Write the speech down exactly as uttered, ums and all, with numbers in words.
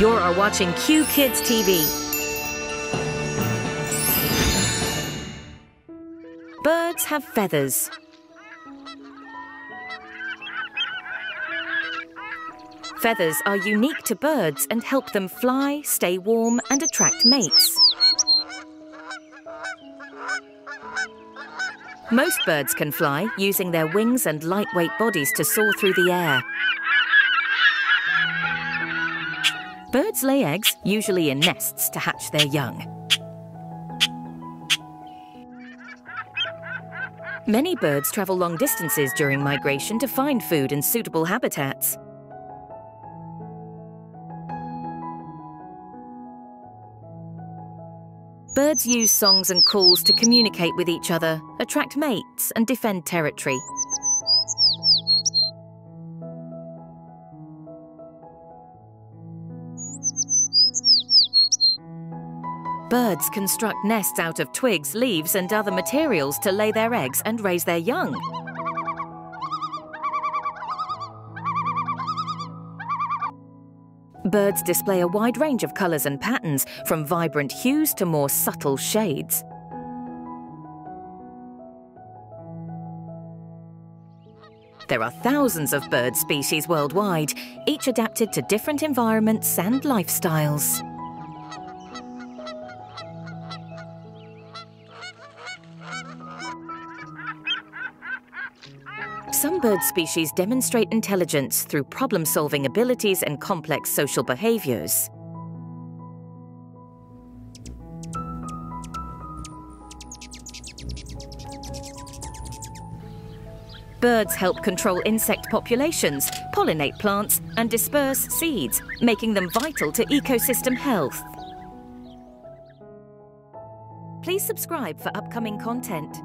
You are watching Q Kids T V. Birds have feathers. Feathers are unique to birds and help them fly, stay warm, and attract mates. Most birds can fly, using their wings and lightweight bodies to soar through the air. Birds lay eggs, usually in nests, to hatch their young. Many birds travel long distances during migration to find food and suitable habitats. Birds use songs and calls to communicate with each other, attract mates, and defend territory. Birds construct nests out of twigs, leaves, and other materials to lay their eggs and raise their young. Birds display a wide range of colours and patterns, from vibrant hues to more subtle shades. There are thousands of bird species worldwide, each adapted to different environments and lifestyles. Some bird species demonstrate intelligence through problem-solving abilities and complex social behaviours. Birds help control insect populations, pollinate plants, and disperse seeds, making them vital to ecosystem health. Please subscribe for upcoming content.